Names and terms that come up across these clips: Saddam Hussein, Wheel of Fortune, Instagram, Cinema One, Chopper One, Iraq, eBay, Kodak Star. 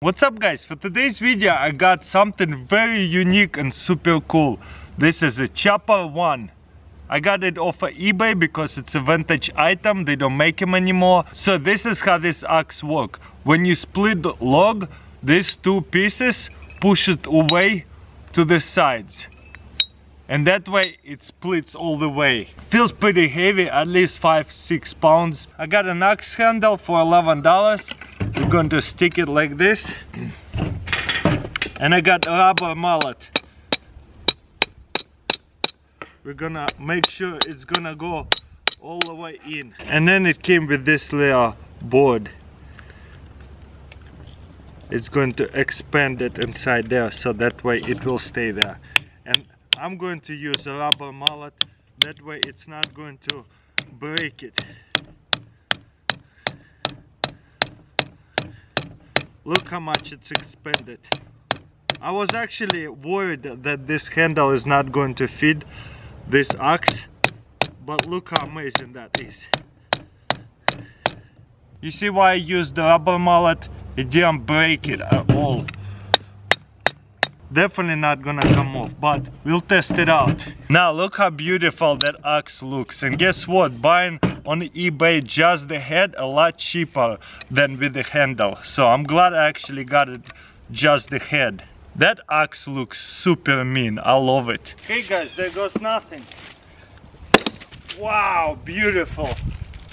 What's up guys, for today's video I got something very unique and super cool. This is a Chopper One. I got it off of eBay because it's a vintage item, they don't make them anymore. So this is how this axe works. When you split the log, these two pieces push it away to the sides. And that way it splits all the way. Feels pretty heavy, at least 5-6 pounds. I got an axe handle for $11. We're going to stick it like this. And I got a rubber mallet. We're gonna make sure it's gonna go all the way in. And then it came with this little board. It's going to expand it inside there, so that way it will stay there. And I'm going to use a rubber mallet, that way it's not going to break it. Look how much it's expanded. I was actually worried that this handle is not going to fit this axe, but look how amazing that is. You see why I used the rubber mallet? It didn't break it at all. Definitely not gonna come off, but we'll test it out. Now look how beautiful that axe looks, and guess what? Buying on eBay just the head a lot cheaper than with the handle. So I'm glad I actually got it just the head. That axe looks super mean, I love it. Hey guys, there goes nothing. Wow, beautiful,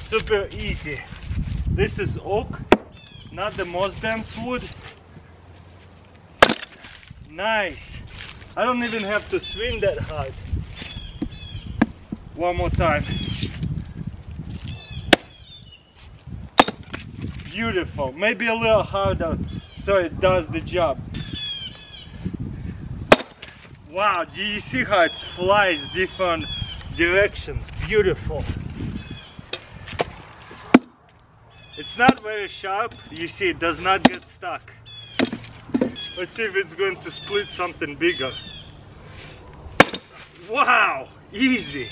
super easy. This is oak, not the most dense wood. Nice. I don't even have to swing that hard. One more time. Beautiful. Maybe a little harder so it does the job. Wow, do you see how it flies different directions? Beautiful. It's not very sharp. You see, it does not get stuck. Let's see if it's going to split something bigger. Wow! Easy!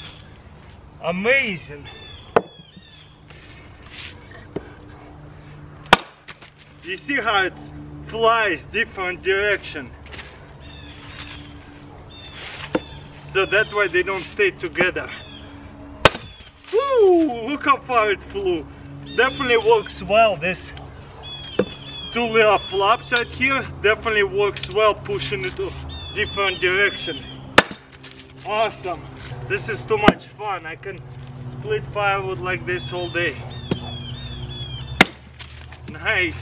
Amazing! You see how it flies different direction. So that way they don't stay together. Woo! Look how far it flew. Definitely works well, this. Two little flaps out here, definitely works well pushing it to different direction. Awesome. This is too much fun. I can split firewood like this all day. Nice.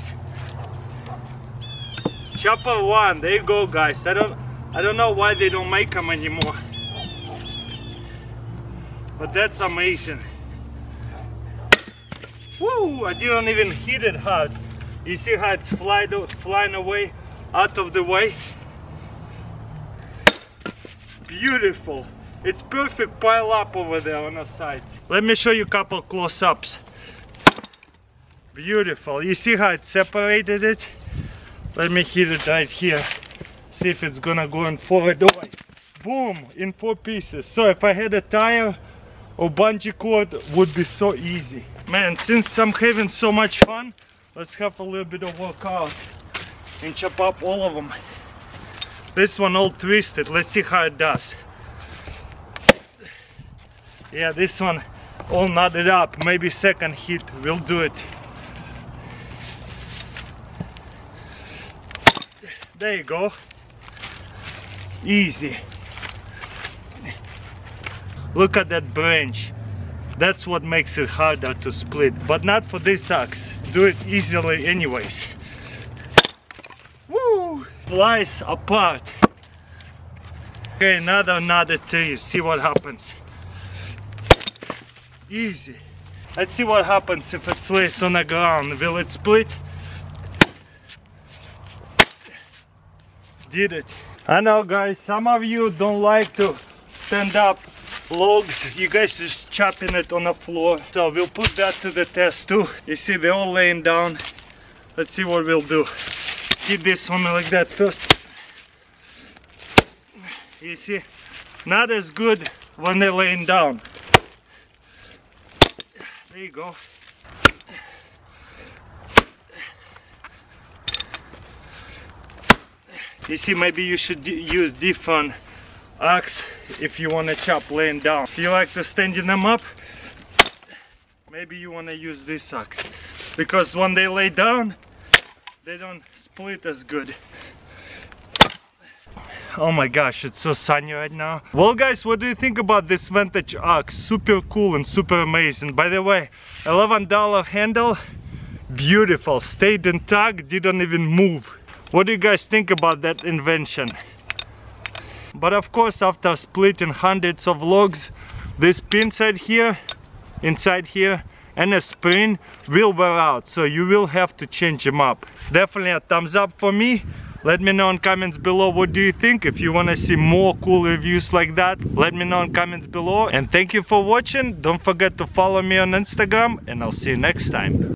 Chopper One, there you go guys. I don't know why they don't make them anymore. But that's amazing. Woo, I didn't even hit it hard. You see how it's flying away, out of the way? Beautiful. It's perfect pile up over there on the side. Let me show you a couple close-ups. Beautiful. You see how it separated it? Let me hit it right here. See if it's gonna go in forward away. Boom, in four pieces. So if I had a tire or bungee cord, it would be so easy. Man, since I'm having so much fun, let's have a little bit of workout and chop up all of them. This one all twisted, let's see how it does. Yeah, this one all knotted up, maybe second hit, we'll do it. There you go. Easy. Look at that branch. That's what makes it harder to split, but not for this axe. Do it easily anyways. Woo! Flies apart. Okay, another knotted tree, see what happens. Easy. Let's see what happens if it lays on the ground. Will it split? Did it. I know guys, some of you don't like to stand up logs, you guys just chopping it on the floor, so we'll put that to the test too. You see they're all laying down. Let's see what we'll do. Keep this one like that first. You see, not as good when they're laying down. There you go. You see, maybe you should use different axe if you want to chop laying down. If you like to standing them up, maybe you want to use this axe, because when they lay down, they don't split as good. Oh my gosh, it's so sunny right now. Well guys, what do you think about this vintage axe? Super cool and super amazing. By the way, $11 handle, beautiful, stayed intact, didn't even move. What do you guys think about that invention? But of course, after splitting hundreds of logs, this pin side here, inside here, and a spring will wear out, so you will have to change them up. Definitely a thumbs up for me. Let me know in comments below what do you think. If you want to see more cool reviews like that, let me know in comments below. And thank you for watching. Don't forget to follow me on Instagram, and I'll see you next time.